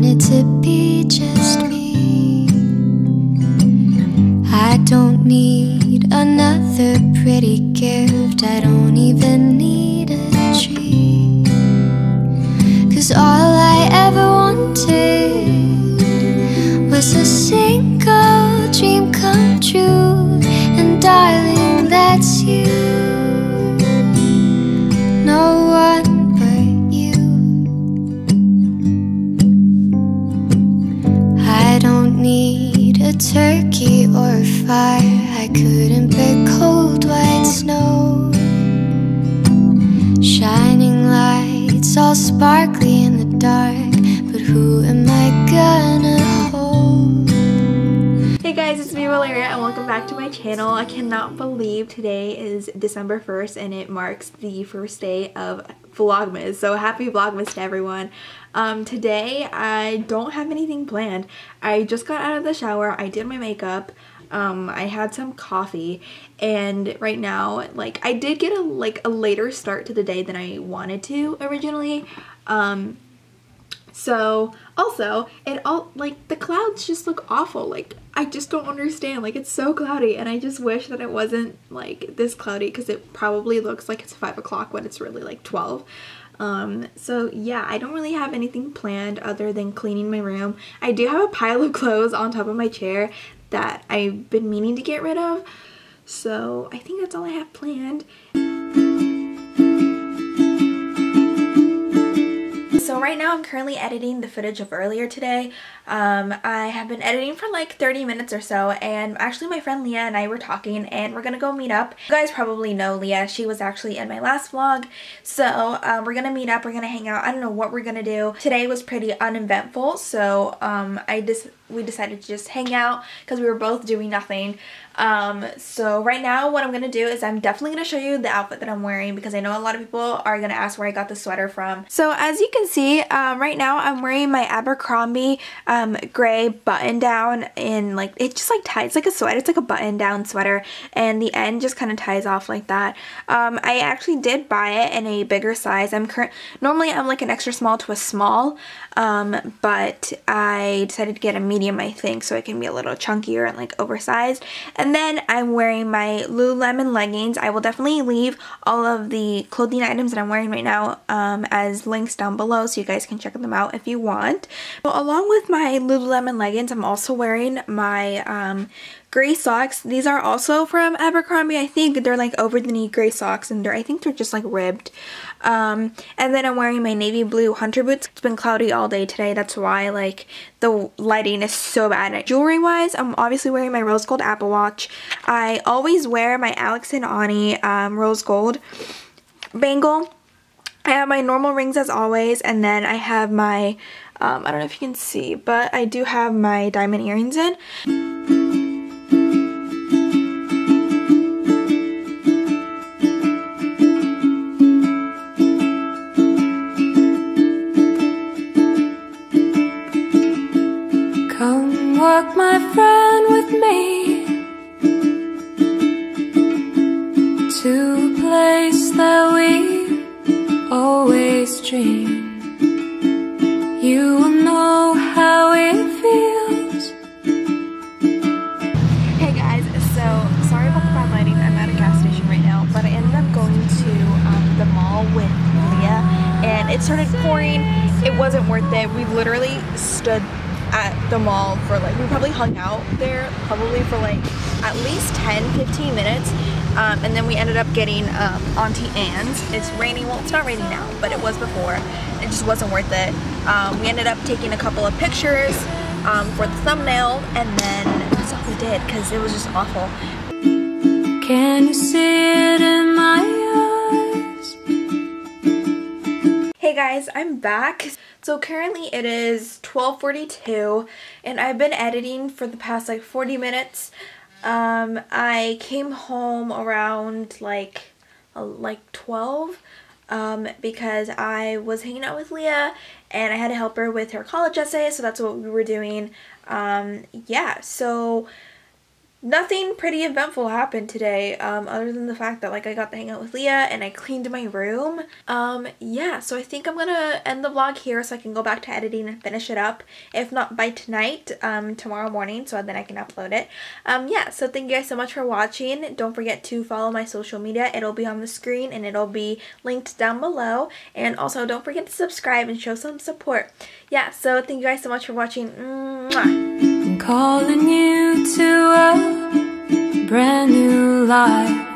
wanted to be just me. I don't need another pretty gift. I don't even need a tree. 'Cause all I ever wanted was a single dream come true. And darling, that's you. No one turkey or a fire, I couldn't bear cold white snow. Shining lights all sparkly in the dark, but who am I gonna hold? Hey guys, it's me Valeria and welcome back to my channel. I cannot believe today is December 1st and it marks the first day of Vlogmas, so happy Vlogmas to everyone. Today I don't have anything planned. I just got out of the shower, I did my makeup, I had some coffee, and right now, like, I did get a later start to the day than I wanted to originally. So also the clouds just look awful. Like, I just don't understand, like, it's so cloudy and I just wish that it wasn't like this cloudy because it probably looks like it's 5 o'clock when it's really like 12. So yeah, I don't really have anything planned other than cleaning my room. I do have a pile of clothes on top of my chair that I've been meaning to get rid of, so I think that's all I have planned. So right now I'm currently editing the footage of earlier today. I have been editing for like 30 minutes or so, and actually my friend Leah and I were talking and we're gonna go meet up. You guys probably know Leah, she was actually in my last vlog. So we're gonna meet up, we're gonna hang out, I don't know what we're gonna do. Today was pretty uneventful, so we decided to just hang out because we were both doing nothing. So right now what I'm gonna do is I'm definitely gonna show you the outfit that I'm wearing because I know a lot of people are gonna ask where I got the sweater from. So as you can see, right now I'm wearing my Abercrombie gray button down, and like it just like ties, it's like a sweater, it's like a button down sweater, and the end just kind of ties off like that. I actually did buy it in a bigger size. Normally I'm like an extra small to a small, but I decided to get a medium, I think, so it can be a little chunkier and like oversized. And then I'm wearing my Lululemon leggings. I will definitely leave all of the clothing items that I'm wearing right now as links down below so you guys can check them out if you want. So along with my Lululemon leggings, I'm also wearing my gray socks. These are also from Abercrombie. I think they're like over the knee gray socks, and I think they're just like ribbed. And then I'm wearing my navy blue Hunter boots. It's been cloudy all day today, that's why like the lighting is so bad. Jewelry wise, I'm obviously wearing my rose gold Apple Watch. I always wear my Alex and Ani rose gold bangle. I have my normal rings as always, and then I have my I don't know if you can see, but I do have my diamond earrings in. Walk my friend with me to a place that we always dream. You will know how it feels. Hey guys, so sorry about the bad lighting. I'm at a gas station right now, but I ended up going to the mall with Leah, and it started pouring. It wasn't worth it. We literally stood at the mall for like, we probably hung out there probably for like at least 10-15 minutes, and then we ended up getting Auntie Anne's. It's raining, well, it's not raining now, but it was before. It just wasn't worth it. We ended up taking a couple of pictures for the thumbnail, and then that's all we did because it was just awful. Can you see it in my eyes? Hey guys, I'm back. So currently it is 12:42 and I've been editing for the past like 40 minutes. I came home around like 12 because I was hanging out with Leah and I had to help her with her college essay, so that's what we were doing. Yeah, so Nothing pretty eventful happened today, other than the fact that, I got to hang out with Leah and I cleaned my room. Yeah, so I think I'm gonna end the vlog here so I can go back to editing and finish it up. If not by tonight, tomorrow morning, so then I can upload it. Yeah, so thank you guys so much for watching. Don't forget to follow my social media. It'll be on the screen and it'll be linked down below. And also, don't forget to subscribe and show some support. Yeah, so thank you guys so much for watching. Mwah! Calling you to a brand new life.